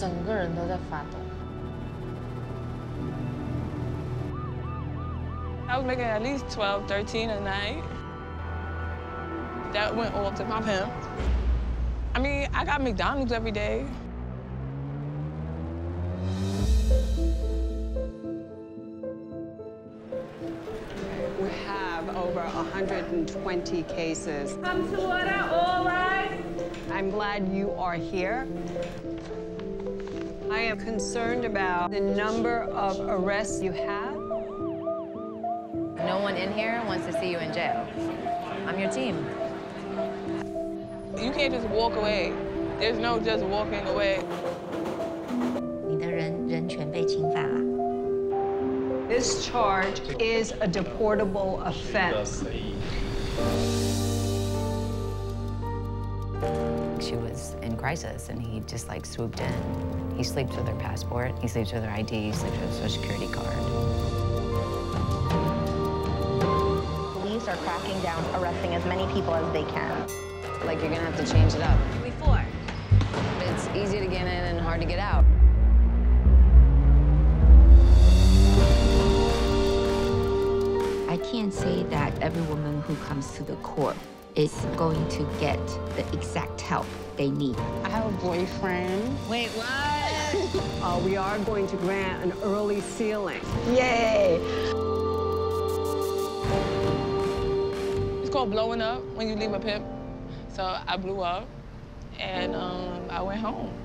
整个人都在发抖。I was making at least 12, 13 a night. That went all to my pimp. I mean, I got McDonald's every day. We have over 120 cases. Come to order, all right? I'm glad you are here. I am concerned about the number of arrests you have. No one in here wants to see you in jail. I'm your team. You can't just walk away. There's no just walking away. This charge is a deportable offense. She was in crisis, and he just, like, swooped in. He sleeps with her passport, he sleeps with her ID, he sleeps with her Social Security card. Police are cracking down, arresting as many people as they can. Like, you're gonna have to change it up. Before. It's easy to get in and hard to get out. I can't say that every woman who comes to the court is going to get the exact help they need. I have a boyfriend. Wait, what? We are going to grant an early sealing. Yay! It's called blowing up when you leave a pimp. So I blew up, and I went home.